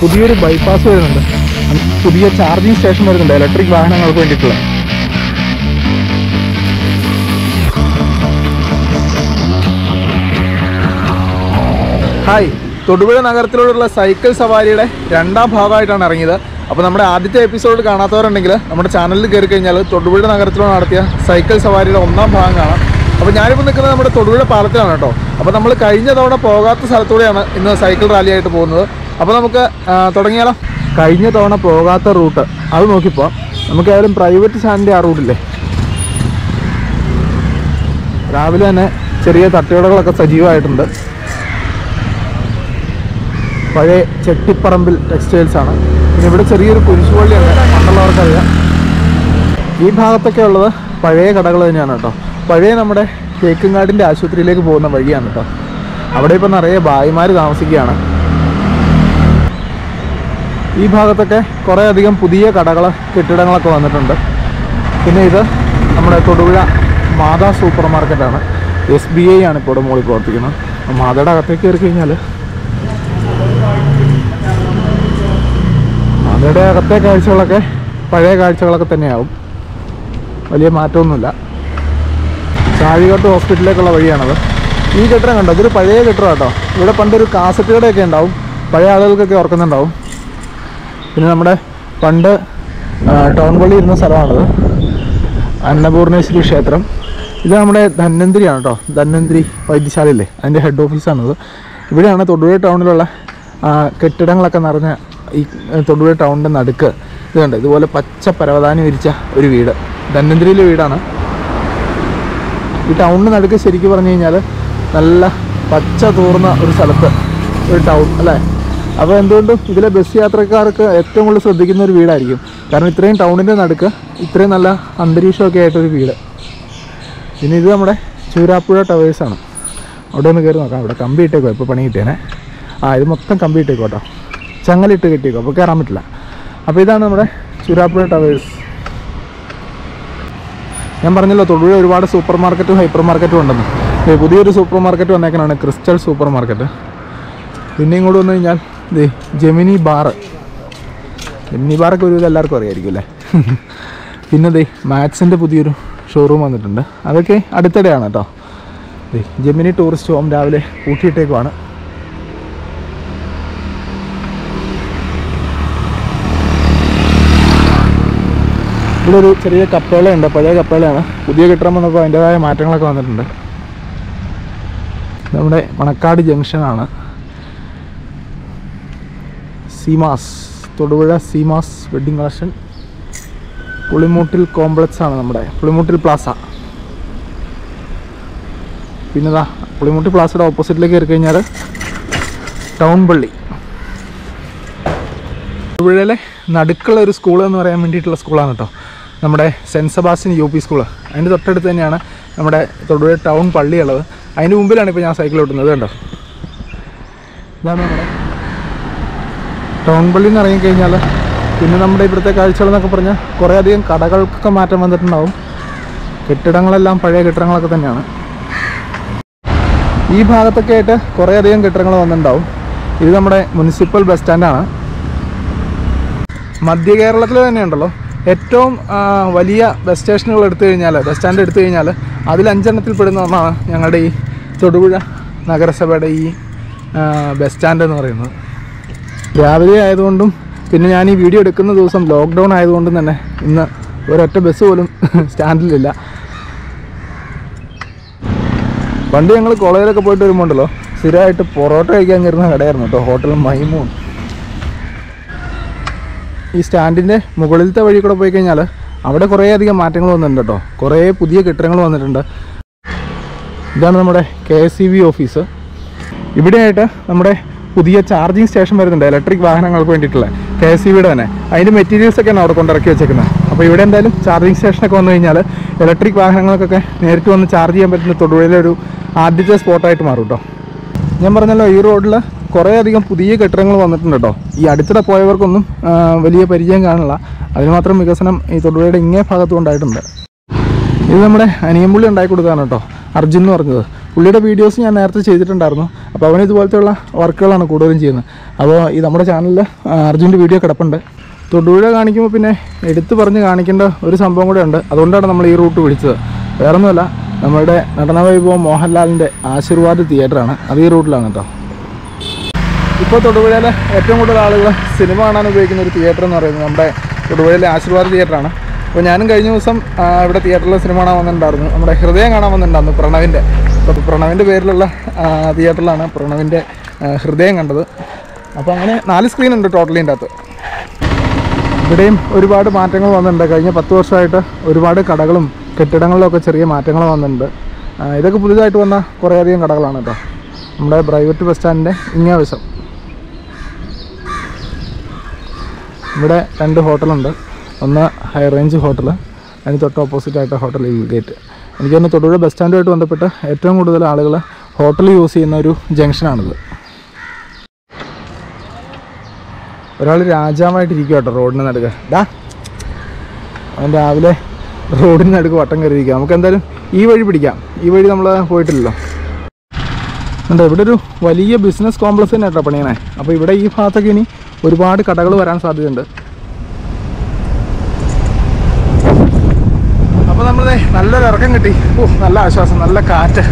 പുതിയൊരു ബൈപ്പാസ് വരുന്നുണ്ട്, പുതിയ ചാർജിങ് സ്റ്റേഷൻ വരുന്നുണ്ട് ഇലക്ട്രിക് വാഹനങ്ങൾക്ക് വേണ്ടിയിട്ടുള്ള. ഹായ്, തൊടുപുഴ നഗരത്തിലുള്ള സൈക്കിൾ സവാരിയുടെ രണ്ടാം ഭാഗമായിട്ടാണ് ഇറങ്ങിയത്. അപ്പോൾ നമ്മുടെ ആദ്യത്തെ എപ്പിസോഡ് കാണാത്തവരുണ്ടെങ്കിൽ നമ്മുടെ ചാനലിൽ കയറി കഴിഞ്ഞാൽ തൊടുപുഴ നഗരത്തിൽ നടത്തിയ സൈക്കിൾ സവാരിയുടെ ഒന്നാം ഭാഗം കാണാം. അപ്പോൾ ഞാനിപ്പോൾ നിൽക്കുന്നത് നമ്മുടെ തൊടുപുഴ പാലത്തിലാണ് കേട്ടോ. അപ്പോൾ നമ്മൾ കഴിഞ്ഞ തവണ പോകാത്ത സ്ഥലത്തൂടെയാണ് ഇന്ന് സൈക്കിൾ റാലിയായിട്ട് പോകുന്നത്. അപ്പോൾ നമുക്ക് തുടങ്ങിയാലോ. കഴിഞ്ഞ തവണ പോകാത്ത റൂട്ട് അത് നോക്കിപ്പോൾ നമുക്ക് ഏതായാലും പ്രൈവറ്റ് ചാനലിൻ്റെ ആ റൂട്ടില്ലേ. രാവിലെ തന്നെ ചെറിയ തട്ടുകടകളൊക്കെ സജീവമായിട്ടുണ്ട്. പഴയ ചെട്ടിപ്പറമ്പിൽ ടെക്സ്റ്റൈൽസാണ്. പിന്നെ ഇവിടെ ചെറിയൊരു കുരിശുപള്ളിയാണ്, മറ്റുള്ളവർക്കറിയാം. ഈ ഭാഗത്തൊക്കെ ഉള്ളത് പഴയ കടകൾ തന്നെയാണ് കേട്ടോ. പഴയ നമ്മുടെ തേക്കുംകാടിൻ്റെ ആശുപത്രിയിലേക്ക് പോകുന്ന വഴിയാണ് കേട്ടോ. അവിടെ ഇപ്പം നിറയെ ഭായിമാർ താമസിക്കുകയാണ്. ഈ ഭാഗത്തൊക്കെ കുറേ അധികം പുതിയ കടകൾ, കെട്ടിടങ്ങളൊക്കെ വന്നിട്ടുണ്ട്. പിന്നെ ഇത് നമ്മുടെ തൊടുപുഴ മാതാ സൂപ്പർ മാർക്കറ്റാണ്. SBI ആണ് ഇപ്പോൾ മുകളിൽ പ്രവർത്തിക്കുന്നത്. മാതയുടെ അകത്തേക്ക് കയറി കഴിഞ്ഞാൽ മാതയുടെ അകത്തെ കാഴ്ചകളൊക്കെ പഴയ കാഴ്ചകളൊക്കെ തന്നെയാവും, വലിയ മാറ്റമൊന്നുമില്ല. ചാഴികോട്ട് ഹോസ്പിറ്റലിലേക്കുള്ള വഴിയാണത്. ഈ കെട്ടിടം കണ്ടോ, ഇതൊരു പഴയ കെട്ടിടം കേട്ടോ. ഇവിടെ പണ്ടൊരു കാസറ്റ് കടയൊക്കെ ഉണ്ടാവും, പഴയ ആളുകൾക്കൊക്കെ ഓർക്കുന്നുണ്ടാവും. പിന്നെ നമ്മുടെ പണ്ട് ടൗൺ പള്ളി ഇരുന്ന സ്ഥലമാണത്, അന്നപൂർണേശ്വരി ക്ഷേത്രം. ഇത് നമ്മുടെ ധന്വന്തിരിയാണ് കേട്ടോ, ധന്വന്തിരി വൈദ്യശാലയില്ലേ, അതിൻ്റെ ഹെഡ് ഓഫീസാണിത്. ഇവിടെയാണ് തൊടുപുഴ ടൗണിലുള്ള കെട്ടിടങ്ങളൊക്കെ നിറഞ്ഞ ഈ തൊടുപുഴ ടൗണിൻ്റെ നടുക്ക് ഇത് കണ്ട് ഇതുപോലെ പച്ച പരവതാനി വിരിച്ച ഒരു വീട്, ധന്വന്തിരിയിലെ വീടാണ്. ഈ ടൗണിന് നടുക്ക് ശരിക്കും പറഞ്ഞു കഴിഞ്ഞാൽ നല്ല പച്ച തൂർന്ന ഒരു സ്ഥലത്ത് ഒരു ടൗൺ അല്ലേ. അപ്പോൾ എന്തുകൊണ്ടും ഇതിലെ ബസ് യാത്രക്കാർക്ക് ഏറ്റവും കൂടുതൽ ശ്രദ്ധിക്കുന്ന ഒരു വീടായിരിക്കും. കാരണം ഇത്രയും ടൗണിൻ്റെ നടുക്ക് ഇത്രയും നല്ല അന്തരീക്ഷമൊക്കെ ആയിട്ടൊരു വീട്. പിന്നെ ഇത് നമ്മുടെ ചൂരാപ്പുഴ ടവേഴ്സാണ്. അവിടെ ഒന്ന് കയറി നോക്കാം. അവിടെ കമ്പി ഇട്ടേക്കോ, ഇപ്പോൾ പണി കിട്ടിയേനെ. ഇത് മൊത്തം കമ്പി ഇട്ടേക്കോ കേട്ടോ, ചങ്ങലിട്ട് കിട്ടിയേക്കോ, അപ്പോൾ കയറാൻ പറ്റില്ല. അപ്പോൾ ഇതാണ് നമ്മുടെ ചൂരാപ്പുഴ ടവേഴ്സ്. ഞാൻ പറഞ്ഞല്ലോ തൊടുപുഴ ഒരുപാട് സൂപ്പർ മാർക്കറ്റും ഹൈപ്പർ മാർക്കറ്റും ഉണ്ടെന്ന്. പുതിയൊരു സൂപ്പർ മാർക്കറ്റ് വന്നേക്കാനാണ്, ക്രിസ്റ്റൽ സൂപ്പർ മാർക്കറ്റ്. പിന്നെ ഇങ്ങോട്ട് വന്നു കഴിഞ്ഞാൽ ഇത് ജെമിനി ബാറ്. ജെമിനി ബാറൊക്കെ ഒരു എല്ലാവർക്കും അറിയായിരിക്കും അല്ലേ. പിന്നെ ദേ മാത്സിൻ്റെ പുതിയൊരു ഷോറൂം വന്നിട്ടുണ്ട്, അതൊക്കെ അടുത്തിടെയാണ് കേട്ടോ. ജെമിനി ടൂറിസ്റ്റ് ഹോം രാവിലെ കൂട്ടിയിട്ടേക്കുവാണ്. ഇവിടെ ഒരു ചെറിയ കപ്പേളയുണ്ട്, പഴയ കപ്പേളയാണ്. പുതിയ കെട്ടിടം വന്നപ്പോൾ അതിൻ്റെതായ മാറ്റങ്ങളൊക്കെ വന്നിട്ടുണ്ട്. നമ്മുടെ മണക്കാട് ജംഗ്ഷനാണ്. Seemas, Thodupuzha Seemas wedding collection. Pulimoottil complex ആണ് നമ്മുടെ പുളിമൂട്ടിൽ പ്ലാസ. പിന്നെതാ പുളിമൂട്ടിൽ പ്ലാസയുടെ ഓപ്പോസിറ്റിലേക്ക് കയറി കഴിഞ്ഞാൽ ടൗൺ പള്ളി. തൊടുപുഴയിലെ നടുക്കുള്ള ഒരു സ്കൂൾ എന്ന് പറയാൻ വേണ്ടിയിട്ടുള്ള സ്കൂളാണ് കേട്ടോ നമ്മുടെ സെൻറ്റ് സെബാസ്റ്റ്യൻ UP സ്കൂൾ. അതിൻ്റെ തൊട്ടടുത്ത് തന്നെയാണ് നമ്മുടെ തൊടുപുഴ ടൗൺ പള്ളിയുള്ളത്. അതിൻ്റെ മുമ്പിലാണ് ഇപ്പോൾ ഞാൻ സൈക്കിൾ ഓട്ടുന്നത് കണ്ടോ. ഇതാണ് നമ്മുടെ ടൗൺ പള്ളിയിൽ നിന്ന് ഇറങ്ങിക്കഴിഞ്ഞാൽ പിന്നെ നമ്മുടെ ഇവിടുത്തെ കാഴ്ചകളെന്നൊക്കെ പറഞ്ഞാൽ കുറേ അധികം കടകൾക്കൊക്കെ മാറ്റം വന്നിട്ടുണ്ടാവും. കെട്ടിടങ്ങളെല്ലാം പഴയ കെട്ടിടങ്ങളൊക്കെ തന്നെയാണ്. ഈ ഭാഗത്തൊക്കെ ആയിട്ട് കുറേ അധികം കെട്ടിടങ്ങൾ വന്നിട്ടുണ്ടാവും. ഇത് നമ്മുടെ മുനിസിപ്പൽ ബസ് സ്റ്റാൻഡാണ്. മധ്യ കേരളത്തിൽ തന്നെയുണ്ടല്ലോ ഏറ്റവും വലിയ ബസ് സ്റ്റേഷനുകൾ എടുത്തു കഴിഞ്ഞാൽ, ബസ് സ്റ്റാൻഡ് എടുത്തു കഴിഞ്ഞാൽ അതിൽ 5 എണ്ണത്തിൽ പെടുന്ന ഒന്നാണ് ഞങ്ങളുടെ ഈ തൊടുപുഴ നഗരസഭയുടെ ഈ ബസ് സ്റ്റാൻഡ് എന്ന് പറയുന്നത്. രാവിലെ ആയതുകൊണ്ടും പിന്നെ ഞാൻ ഈ വീഡിയോ എടുക്കുന്ന ദിവസം ലോക്ക്ഡൗൺ ആയതുകൊണ്ടും തന്നെ ഇന്ന് ഒരൊറ്റ ബസ് പോലും സ്റ്റാൻഡിലില്ല. പണ്ട് ഞങ്ങൾ കോളേജിലൊക്കെ പോയിട്ട് വരുമ്പോണ്ടല്ലോ സ്ഥിരമായിട്ട് പൊറോട്ട കഴിക്കാൻ കയറുന്ന കടയായിരുന്നു കേട്ടോ, ഹോട്ടൽ മൈമൂൺ. ഈ സ്റ്റാൻഡിൻ്റെ മുകളിലത്തെ വഴി കൂടെ പോയി കഴിഞ്ഞാൽ അവിടെ കുറേ അധികം മാറ്റങ്ങൾ വന്നിട്ടുണ്ട് കേട്ടോ. കുറേ പുതിയ കെട്ടിടങ്ങൾ വന്നിട്ടുണ്ട്. ഇതാണ് നമ്മുടെ KSEB ഓഫീസ്. ഇവിടെയായിട്ട് നമ്മുടെ പുതിയ ചാർജിങ് സ്റ്റേഷൻ വരുന്നുണ്ട് ഇലക്ട്രിക് വാഹനങ്ങൾക്ക് വേണ്ടിയിട്ടുള്ള, KSEBയുടെ തന്നെ. അതിൻ്റെ മെറ്റീരിയൽസൊക്കെയാണ് അവിടെ കൊണ്ടിറക്കി വെച്ചേക്കുന്നത്. അപ്പോൾ ഇവിടെ എന്തായാലും ചാർജിങ് സ്റ്റേഷനൊക്കെ വന്നു കഴിഞ്ഞാൽ ഇലക്ട്രിക് വാഹനങ്ങൾക്കൊക്കെ നേരിട്ട് വന്ന് ചാർജ് ചെയ്യാൻ പറ്റുന്ന തൊടുപുഴയിലെ ഒരു ആദ്യത്തെ സ്പോട്ടായിട്ട് മാറും കേട്ടോ. ഞാൻ പറഞ്ഞല്ലോ ഈ റോഡിൽ കുറേ അധികം പുതിയ കെട്ടിടങ്ങൾ വന്നിട്ടുണ്ട് കേട്ടോ. ഈ അടുത്തിടെ പോയവർക്കൊന്നും വലിയ പരിചയം കാണില്ല, അതിനുമാത്രം വികസനം ഈ തൊടുപുഴയുടെ ഇങ്ങേ ഭാഗത്തും ഉണ്ടായിട്ടുണ്ട്. ഇത് നമ്മുടെ അനിയമ്പുള്ളി ഉണ്ടാക്കി കൊടുത്താണ് കേട്ടോ, അർജുൻ എന്ന് പറഞ്ഞത്. പുള്ളിയുടെ വീഡിയോസ് ഞാൻ നേരത്തെ ചെയ്തിട്ടുണ്ടായിരുന്നു. അപ്പോൾ അവൻ ഇതുപോലത്തെയുള്ള വർക്കുകളാണ് കൂടുതലും ചെയ്യുന്നത്. അപ്പോൾ ഈ നമ്മുടെ ചാനലിൽ അർജുൻ്റെ വീഡിയോ കിടപ്പുണ്ട്. തൊടുപുഴ കാണിക്കുമ്പോൾ പിന്നെ എടുത്തു പറഞ്ഞ് കാണിക്കേണ്ട ഒരു സംഭവം കൂടെ ഉണ്ട്. അതുകൊണ്ടാണ് നമ്മൾ ഈ റൂട്ട് പിടിച്ചത്. വേറൊന്നുമല്ല, നമ്മുടെ നടനവൈഭവം മോഹൻലാലിൻ്റെ ആശീർവാദ് തിയേറ്ററാണ്. അത് ഈ റൂട്ടിലാണ് കേട്ടോ. ഇപ്പോൾ തൊടുപുഴയിലെ ഏറ്റവും കൂടുതൽ ആളുകൾ സിനിമ കാണാൻ ഉപയോഗിക്കുന്ന ഒരു തിയേറ്റർ എന്ന് പറയുന്നത് നമ്മുടെ തൊടുപുഴയിലെ ആശീർവാദ് തിയേറ്ററാണ്. അപ്പോൾ ഞാനും കഴിഞ്ഞ ദിവസം ഇവിടെ തിയേറ്ററിൽ സിനിമ കാണാൻ വന്നിട്ടുണ്ടായിരുന്നു. നമ്മുടെ ഹൃദയം കാണാൻ വന്നിട്ടുണ്ടായിരുന്നു, പ്രണവിൻ്റെ. അപ്പോൾ പ്രണവിൻ്റെ പേരിലുള്ള തിയേറ്ററിലാണ് പ്രണവിൻ്റെ ഹൃദയം കണ്ടത്. അപ്പോൾ അങ്ങനെ 4 സ്ക്രീനുണ്ട് ടോട്ടലിൻ്റെ അകത്ത്. ഇവിടെയും ഒരുപാട് മാറ്റങ്ങൾ വന്നിട്ടുണ്ട്. കഴിഞ്ഞ 10 വർഷമായിട്ട് ഒരുപാട് കടകളും കെട്ടിടങ്ങളിലൊക്കെ ചെറിയ മാറ്റങ്ങൾ വന്നിട്ടുണ്ട്. ഇതൊക്കെ പുതിയതായിട്ട് വന്ന കുറേയധികം കടകളാണ് കേട്ടോ. നമ്മുടെ പ്രൈവറ്റ് ബസ് സ്റ്റാൻഡിൻ്റെ ഇങ്ങാവശ്യം. ഇവിടെ 2 ഹോട്ടലുണ്ട്. ഒന്ന് ഹൈ റേഞ്ച് ഹോട്ടൽ, അതിന് തൊട്ട് ഓപ്പോസിറ്റായിട്ട് ഹോട്ടൽ ഹിൽ ഗേറ്റ്. എനിക്ക് തന്നെ തൊടുപുഴ ബസ് സ്റ്റാൻഡുമായിട്ട് ബന്ധപ്പെട്ട് ഏറ്റവും കൂടുതൽ ആളുകൾ ഹോട്ടൽ യൂസ് ചെയ്യുന്ന ഒരു ജംഗ്ഷനാണിത്. ഒരാൾ രാജാവായിട്ടിരിക്കുക കേട്ടോ റോഡിന് നടുക്ക്. ഡാ അവൻ രാവിലെ റോഡിന് നടുക്ക് വട്ടം കരുതിയിരിക്കുക. നമുക്ക് എന്തായാലും ഈ വഴി പിടിക്കാം. ഈ വഴി നമ്മൾ പോയിട്ടില്ലല്ലോ. എന്താ ഇവിടെ ഒരു വലിയ ബിസിനസ് കോംപ്ലക്സ് തന്നെ കേട്ടോ പണിയണേ. അപ്പോൾ ഇവിടെ ഈ ഭാഗത്തൊക്കെ ഇനി ഒരുപാട് കടകൾ വരാൻ സാധ്യതയുണ്ട്. അപ്പോൾ നമ്മൾ നല്ലൊരു ഇറക്കം കിട്ടി. ഓ, നല്ല ആശ്വാസം, നല്ല കാറ്റ്.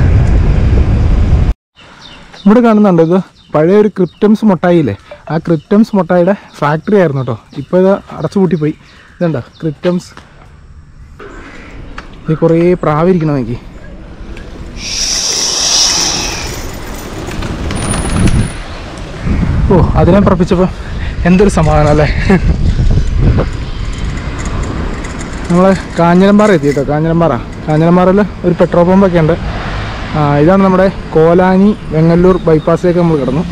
ഇവിടെ കാണുന്നുണ്ട് ഇത് പഴയ ഒരു ക്രിപ്റ്റംസ് മുട്ടായില്ലേ, ആ ക്രിപ്റ്റംസ് മുട്ടായിയുടെ ഫാക്ടറി ആയിരുന്നു കേട്ടോ. ഇപ്പോൾ ഇത് അടച്ചുപൂട്ടി പോയി. ഇതുണ്ടോ ക്രിപ്റ്റംസ്. ഇത് കുറേ പ്രാവിരിക്കണം. എനിക്ക് ഓ അതിനെ പറപ്പിച്ചപ്പോൾ എന്തൊരു സമാധാനം അല്ലേ. നമ്മൾ കാഞ്ഞിരമ്പാറ എത്തി കേട്ടോ. കാഞ്ഞിരമ്പാറയിൽ ഒരു പെട്രോൾ പമ്പൊക്കെ ഉണ്ട്. ഇതാണ് നമ്മുടെ കോലാനി വെങ്ങല്ലൂർ ബൈപ്പാസിലേക്ക് നമ്മൾ കിടന്നു.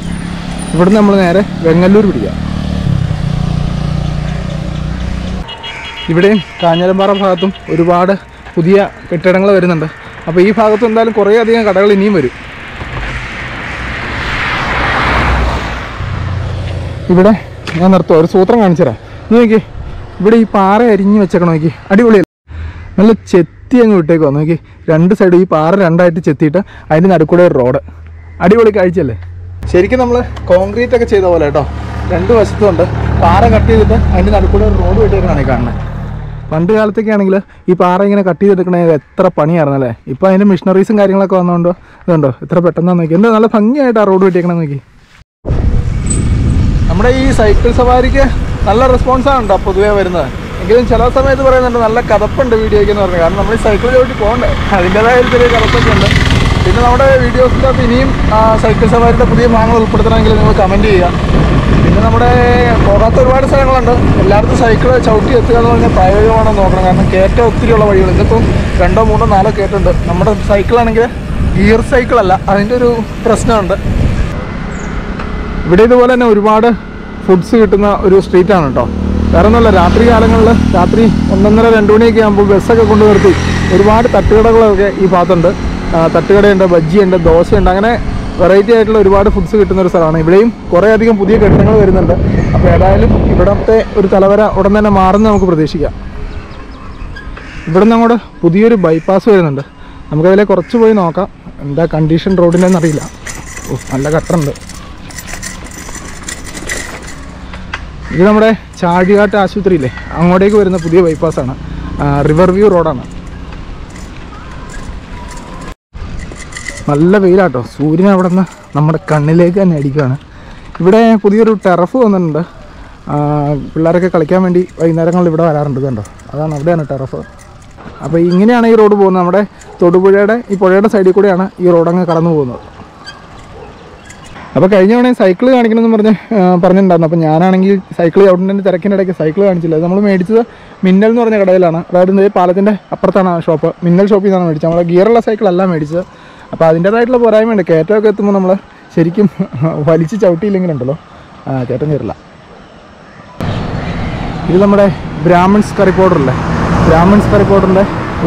ഇവിടുന്ന് നമ്മൾ നേരെ വെങ്ങല്ലൂർ പിടിക്കാം. ഇവിടെയും കാഞ്ഞിരമ്പാറ ഭാഗത്തും ഒരുപാട് പുതിയ കെട്ടിടങ്ങൾ വരുന്നുണ്ട്. അപ്പോൾ ഈ ഭാഗത്ത് എന്തായാലും കുറേയധികം കടകൾ ഇനിയും വരും. ഇവിടെ ഞാൻ നിർത്തുക, ഒരു സൂത്രം കാണിച്ചു തരാം. നോക്കി ഇവിടെ ഈ പാറ അരിഞ്ഞ് വെച്ചേക്കണോ, നോക്കി അടിപൊളിയല്ല, നല്ല ചെത്തി അങ്ങ് വിട്ടേക്കോ. നോക്കി 2 സൈഡും ഈ പാറ 2ആയിട്ട് ചെത്തിയിട്ട് അതിൻ്റെ നടുക്കൂടെ ഒരു റോഡ്. അടിപൊളി കാഴ്ചയല്ലേ. ശരിക്കും നമ്മൾ കോൺക്രീറ്റ് ഒക്കെ ചെയ്ത പോലെ കേട്ടോ. 2 വശത്തുണ്ട് പാറ കട്ട് ചെയ്തിട്ട് അതിൻ്റെ നടുക്കൂടെ ഒരു റോഡ് വിട്ടേക്കണാണ് ഈ കാണുന്നത്. പണ്ട് കാലത്തൊക്കെ ആണെങ്കിൽ ഈ പാറ ഇങ്ങനെ കട്ട് ചെയ്തെടുക്കണേ എത്ര പണിയായിരുന്നല്ലേ. ഇപ്പോൾ അതിൻ്റെ മെഷീനറീസും കാര്യങ്ങളൊക്കെ വന്നതുകൊണ്ടോ ഇതുണ്ടോ എത്ര പെട്ടെന്നാണ് നോക്കി. എന്താ നല്ല ഭംഗിയായിട്ട് ആ റോഡ് വിട്ടേക്കണം. നോക്കി നമ്മുടെ ഈ സൈക്കിൾ സവാരിക്ക് നല്ല റെസ്പോൺസാണ് കേട്ടോ പൊതുവേ വരുന്നത്. എങ്കിലും ചില സമയത്ത് പറയുന്നുണ്ട് നല്ല കഥപ്പുണ്ട് വീഡിയോയ്ക്ക് എന്ന് പറഞ്ഞത്. കാരണം നമ്മൾ ഈ സൈക്കിൾ ചവിട്ടി പോകണ്ടേ, അതിൻ്റേതായ ഒരു ചെറിയ കഥപ്പൊക്കെ ഉണ്ട്. പിന്നെ നമ്മുടെ വീഡിയോസിനകത്ത് ഇനിയും സൈക്കിൾ സവാരിയുടെ പുതിയ ഭാഗങ്ങൾ ഉൾപ്പെടുത്തണമെങ്കിൽ നിങ്ങൾ കമൻറ്റ് ചെയ്യുക. പിന്നെ നമ്മുടെ പോകാത്ത ഒരുപാട് സ്ഥലങ്ങളുണ്ട്. എല്ലായിടത്തും സൈക്കിൾ ചവിട്ടി എത്തുക എന്ന് പറഞ്ഞാൽ പ്രായോഗികമാണെന്ന് നോക്കണം. കാരണം കയറ്റം ഒത്തിരിയുള്ള വഴികൾ. ഇതിപ്പം 2, 3, 4 കയറ്റുണ്ട്. നമ്മുടെ സൈക്കിളാണെങ്കിൽ ഗിയർ സൈക്കിളല്ല, അതിൻ്റെ ഒരു പ്രശ്നമുണ്ട്. ഇവിടെ ഇതുപോലെ തന്നെ ഒരുപാട് ഫുഡ്സ് കിട്ടുന്ന ഒരു സ്ട്രീറ്റാണ് കേട്ടോ. വേറെ ഒന്നുമല്ല, രാത്രി കാലങ്ങളിൽ രാത്രി 1, 1:30, 2 മണിയൊക്കെ ആകുമ്പോൾ ബസ്സൊക്കെ കൊണ്ടു നിർത്തി ഒരുപാട് തട്ടുകടകളൊക്കെ ഈ ഭാഗത്തുണ്ട്. തട്ടുകടയുണ്ട്, ബജ്ജിയുണ്ട്, ദോശയുണ്ട്, അങ്ങനെ വെറൈറ്റി ആയിട്ടുള്ള ഒരുപാട് ഫുഡ്സ് കിട്ടുന്ന ഒരു സ്ഥലമാണ്. ഇവിടെയും കുറേയധികം പുതിയ കെട്ടിടങ്ങൾ വരുന്നുണ്ട്. അപ്പോൾ ഏതായാലും ഇവിടുത്തെ ഒരു തലവര ഉടൻ തന്നെ മാറുന്ന നമുക്ക് പ്രതീക്ഷിക്കാം. ഇവിടെ നിന്ന് അങ്ങോട്ട് പുതിയൊരു ബൈപ്പാസ് വരുന്നുണ്ട്. നമുക്കതിലെ കുറച്ച് പോയി നോക്കാം. എന്താ കണ്ടീഷൻ റോഡിൻ്റെ അറിയില്ല. ഓ നല്ല കട്ടറുണ്ട്. ഇത് നമ്മുടെ ചാഴികാട്ട് ആശുപത്രിയില്ലേ, അങ്ങോട്ടേക്ക് വരുന്ന പുതിയ ബൈപ്പാസാണ്. റിവർ വ്യൂ റോഡാണ്. നല്ല വെയിലാട്ടോ. സൂര്യൻ അവിടെ നിന്ന് നമ്മുടെ കണ്ണിലേക്ക് തന്നെ അടിക്കുകയാണ്. ഇവിടെ പുതിയൊരു ടെറഫ് വന്നിട്ടുണ്ട്. പിള്ളേരൊക്കെ കളിക്കാൻ വേണ്ടി വൈകുന്നേരങ്ങളിൽ ഇവിടെ വരാറുണ്ട്. കണ്ടോ, അതാണ് അവിടെയാണ് ടെറഫ്. അപ്പോൾ ഇങ്ങനെയാണ് ഈ റോഡ് പോകുന്നത്. നമ്മുടെ തൊടുപുഴയുടെ ഈ പുഴയുടെ സൈഡിൽ കൂടെയാണ് ഈ റോഡങ്ങ് കടന്നു പോകുന്നത്. അപ്പോൾ കഴിഞ്ഞ തവണ സൈക്കിൾ കാണിക്കണമെന്ന് പറഞ്ഞിട്ടുണ്ടായിരുന്നു. അപ്പോൾ ഞാനാണെങ്കിൽ സൈക്കിൾ ചവിട്ടുന്നതിൻ്റെ തിരക്കിനിടയ്ക്ക് സൈക്കിൾ കാണിച്ചില്ല. നമ്മൾ മേടിച്ചത് മിന്നൽ എന്ന് പറഞ്ഞ കടയിലാണ്. അതായത് പാലത്തിൻ്റെ അപ്പുറത്താണ് ഷോപ്പ്. മിന്നൽ ഷോപ്പിൽ നിന്നാണ് മേടിച്ചത്. നമ്മൾ ഗിയറുള്ള സൈക്കിളല്ല മേടിച്ചത്. അപ്പോൾ അതിൻ്റേതായിട്ടുള്ള പോരായ്മയുണ്ട്. കയറ്റമൊക്കെ എത്തുമ്പോൾ നമ്മൾ ശരിക്കും വലിച്ച് ചവിട്ടിയില്ലെങ്കിലുണ്ടല്ലോ കയറ്റം കയറില്ല. ഇത് നമ്മുടെ ബ്രാഹ്മിൺസ് കറി പൗഡറല്ലേ, ബ്രാഹ്മിൺസ് കറി പൗഡറിൻ്റെ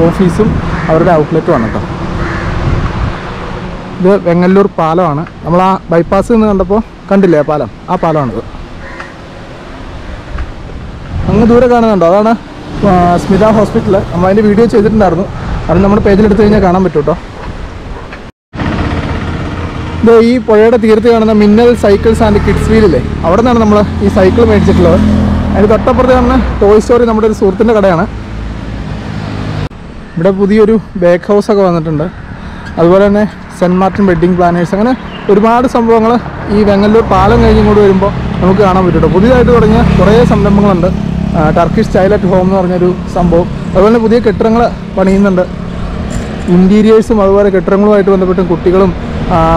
ഓഫീസും അവരുടെ ഔട്ട്ലെറ്റുമാണ് കേട്ടോ. ഇത് വെങ്ങല്ലൂർ പാലമാണ്. നമ്മൾ ആ ബൈപ്പാസ് നിന്ന് കണ്ടപ്പോൾ കണ്ടില്ലേ പാലം, ആ പാലമാണിത്. അങ്ങ് ദൂരെ കാണുന്നുണ്ടോ, അതാണ് സ്മിത ഹോസ്പിറ്റൽ. നമ്മൾ അതിൻ്റെ വീഡിയോ ചെയ്തിട്ടുണ്ടായിരുന്നു. അത് നമ്മുടെ പേജിലെടുത്ത് കഴിഞ്ഞാൽ കാണാൻ പറ്റും കേട്ടോ. ഈ പുഴയുടെ തീർത്ത് കാണുന്ന മിന്നൽ സൈക്കിൾസ് ആൻഡ് കിഡ്സ് വീലില്ലേ, അവിടെ നിന്നാണ് നമ്മൾ ഈ സൈക്കിൾ മേടിച്ചിട്ടുള്ളത്. അതിന് തൊട്ടപ്പുറത്ത് കാണുന്ന ടോയ് സ്റ്റോറി നമ്മുടെ ഒരു സുഹൃത്തിൻ്റെ കടയാണ്. ഇവിടെ പുതിയൊരു ബേക്ക് ഹൗസൊക്കെ വന്നിട്ടുണ്ട്. അതുപോലെ തന്നെ സെൻറ്റ് മാർട്ടിൻ വെഡ്ഡിംഗ് പ്ലാനേഴ്സ്, അങ്ങനെ ഒരുപാട് സംഭവങ്ങൾ ഈ വെങ്ങല്ലൂർ പാലം കഴിഞ്ഞും കൂടി വരുമ്പോൾ നമുക്ക് കാണാൻ പറ്റും. പുതിയതായിട്ട് തുടങ്ങിയ കുറേ സംരംഭങ്ങളുണ്ട്. ടർക്കിഷ് സ്റ്റൈൽ അറ്റ് ഹോം എന്ന് പറഞ്ഞൊരു സംഭവം, അതുപോലെ തന്നെ പുതിയ കെട്ടിടങ്ങൾ പണിയുന്നുണ്ട്. ഇൻറ്റീരിയേഴ്സും അതുപോലെ കെട്ടിടങ്ങളുമായിട്ട് ബന്ധപ്പെട്ടും കുട്ടികളും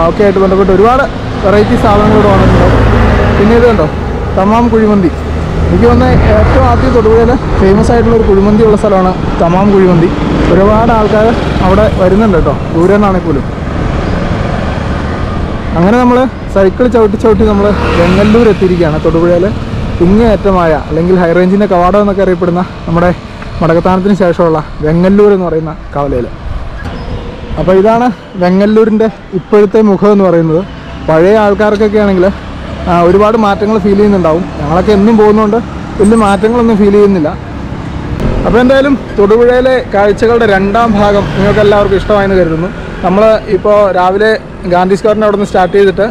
ഒക്കെ ആയിട്ട് ബന്ധപ്പെട്ട് ഒരുപാട് വെറൈറ്റി സാധനങ്ങൾ ഇവിടെ വന്നിട്ടുണ്ട്. പിന്നെ ഇത് കണ്ടോ, തമാം കുഴിമന്തി. എനിക്ക് വന്ന ഏറ്റവും ആദ്യം തൊടുപുഴയിൽ ഫേമസ് ആയിട്ടുള്ളൊരു കുഴിമന്തി ഉള്ള സ്ഥലമാണ് തമാം കുഴിമന്തി. ഒരുപാട് ആൾക്കാർ അവിടെ വരുന്നുണ്ട് കേട്ടോ, ദൂരെ നിന്നാണെങ്കിൽ പോലും. അങ്ങനെ നമ്മൾ സൈക്കിൾ ചവിട്ടി ചവിട്ടി നമ്മൾ വെങ്ങല്ലൂർ എത്തിയിരിക്കുകയാണ്. തൊടുപുഴയിൽ കുഞ്ഞേറ്റമായ അല്ലെങ്കിൽ ഹൈ റേഞ്ചിൻ്റെ കവാടം എന്നൊക്കെ അറിയപ്പെടുന്ന നമ്മുടെ മടക്കത്താനത്തിന് ശേഷമുള്ള വെങ്ങല്ലൂർ എന്ന് പറയുന്ന കവലയിൽ. അപ്പോൾ ഇതാണ് വെങ്ങല്ലൂരിൻ്റെ ഇപ്പോഴത്തെ മുഖം എന്ന് പറയുന്നത്. പഴയ ആൾക്കാർക്കൊക്കെ ആണെങ്കിൽ ഒരുപാട് മാറ്റങ്ങൾ ഫീൽ ചെയ്യുന്നുണ്ടാവും. ഞങ്ങളൊക്കെ എന്നും പോകുന്നതുകൊണ്ട് വലിയ മാറ്റങ്ങളൊന്നും ഫീൽ ചെയ്യുന്നില്ല. അപ്പോൾ എന്തായാലും തൊടുപുഴയിലെ കാഴ്ചകളുടെ രണ്ടാം ഭാഗം നിങ്ങൾക്ക് എല്ലാവർക്കും ഇഷ്ടമായെന്ന് കരുതുന്നു. നമ്മൾ ഇപ്പോൾ രാവിലെ ഗാന്ധി സ്ക്വയറിൻ്റെ അവിടെ നിന്ന് സ്റ്റാർട്ട് ചെയ്തിട്ട്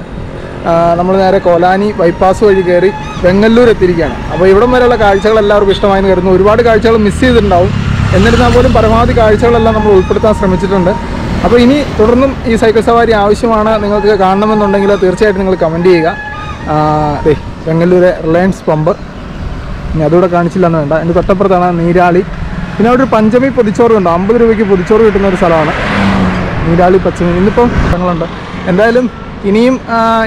നമ്മൾ നേരെ കോലാനി ബൈപ്പാസ് വഴി കയറി വെങ്ങല്ലൂർ എത്തിയിരിക്കുകയാണ്. അപ്പോൾ ഇവിടം വരെയുള്ള കാഴ്ചകൾ എല്ലാവർക്കും ഇഷ്ടമായെന്ന് കരുതുന്നു. ഒരുപാട് കാഴ്ചകൾ മിസ് ചെയ്തിട്ടുണ്ടാവും, എന്നിരുന്നാൽ പോലും പരമാവധി കാഴ്ചകളെല്ലാം നമ്മൾ ഉൾപ്പെടുത്താൻ ശ്രമിച്ചിട്ടുണ്ട്. അപ്പോൾ ഇനി തുടർന്നും ഈ സൈക്കിൾ സവാരി ആവശ്യമാണ് നിങ്ങൾക്ക് കാണണമെന്നുണ്ടെങ്കിൽ തീർച്ചയായിട്ടും നിങ്ങൾ കമൻറ്റ് ചെയ്യുക. അതെ, വെങ്ങല്ലൂരെ റിലയൻസ് പമ്പ് ഇനി അതുകൂടെ കാണിച്ചില്ലെന്ന് വേണ്ട. എൻ്റെ തൊട്ടപ്പുറത്താണ് നീരാളി. പിന്നെ അവിടെ ഒരു പഞ്ചമി പൊതിച്ചോറുണ്ട്, 50 രൂപയ്ക്ക് പൊതിച്ചോറ് കിട്ടുന്ന ഒരു സ്ഥലമാണ് നീരാളി പച്ചമി. ഇന്നിപ്പം സ്ഥലങ്ങളുണ്ട്. എന്തായാലും ഇനിയും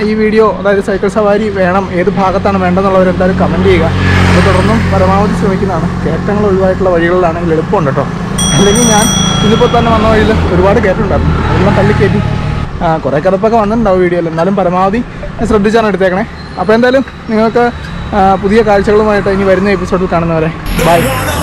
ഈ വീഡിയോ, അതായത് സൈക്കിൾ സവാരി വേണം, ഏത് ഭാഗത്താണ് വേണ്ടതെന്നുള്ളവർ എന്തായാലും കമൻറ്റ് ചെയ്യുക. അത് തുടർന്നും പരമാവധി ശ്രമിക്കുന്നതാണ്. കയറ്റങ്ങൾ ഒഴിവായിട്ടുള്ള വഴികളിലാണെങ്കിൽ എളുപ്പമുണ്ട് കേട്ടോ. അല്ലെങ്കിൽ ഞാൻ ഇന്നിപ്പോൾ തന്നെ വന്ന വഴിയിൽ ഒരുപാട് കയറ്റുണ്ടായിരുന്നു, എല്ലാം തല്ലി കയറ്റി കുറേ കിടപ്പൊക്കെ വന്നിട്ടുണ്ടാവും വീഡിയോയിൽ. എന്നാലും പരമാവധി ശ്രദ്ധിച്ചാണ് എടുത്തേക്കണേ. അപ്പോൾ എന്തായാലും നിങ്ങൾക്ക് പുതിയ കാഴ്ചകളുമായിട്ട് ഇനി വരുന്ന എപ്പിസോഡിൽ കാണുന്നവരെ ബൈ.